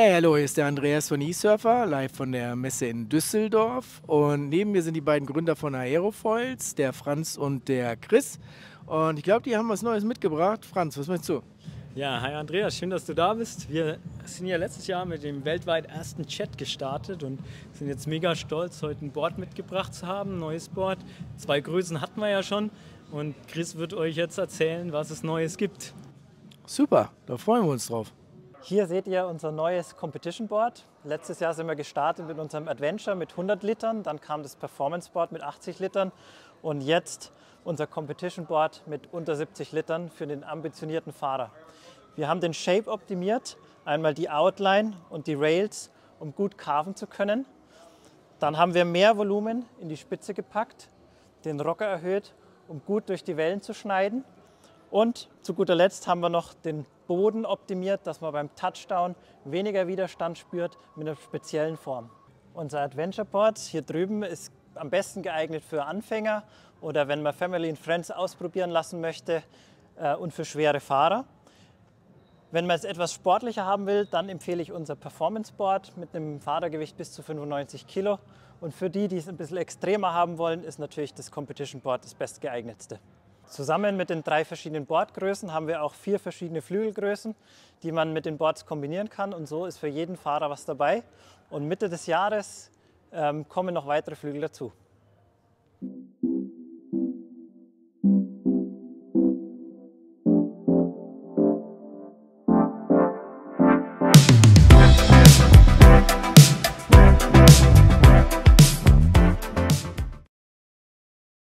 Hey, hallo, hier ist der Andreas von eSurfer, live von der Messe in Düsseldorf. Und neben mir sind die beiden Gründer von Aerofoils, der Franz und der Chris. Und ich glaube, die haben was Neues mitgebracht. Franz, was meinst du? Ja, hi Andreas, schön, dass du da bist. Wir sind ja letztes Jahr mit dem weltweit ersten Chat gestartet und sind jetzt mega stolz, heute ein Board mitgebracht zu haben, ein neues Board. 2 Größen hatten wir ja schon und Chris wird euch jetzt erzählen, was es Neues gibt. Super, da freuen wir uns drauf. Hier seht ihr unser neues Competition Board. Letztes Jahr sind wir gestartet mit unserem Adventure mit 100 Litern, dann kam das Performance Board mit 80 Litern und jetzt unser Competition Board mit unter 70 Litern für den ambitionierten Fahrer. Wir haben den Shape optimiert, einmal die Outline und die Rails, um gut carven zu können. Dann haben wir mehr Volumen in die Spitze gepackt, den Rocker erhöht, um gut durch die Wellen zu schneiden. Und zu guter Letzt haben wir noch den Boden optimiert, dass man beim Touchdown weniger Widerstand spürt mit einer speziellen Form. Unser Adventure Board hier drüben ist am besten geeignet für Anfänger oder wenn man Family and Friends ausprobieren lassen möchte und für schwere Fahrer. Wenn man es etwas sportlicher haben will, dann empfehle ich unser Performance Board mit einem Fahrergewicht bis zu 95 Kilo. Und für die, die es ein bisschen extremer haben wollen, ist natürlich das Competition Board das bestgeeignetste. Zusammen mit den 3 verschiedenen Boardgrößen haben wir auch 4 verschiedene Flügelgrößen, die man mit den Boards kombinieren kann, und so ist für jeden Fahrer was dabei. Und Mitte des Jahres kommen noch weitere Flügel dazu.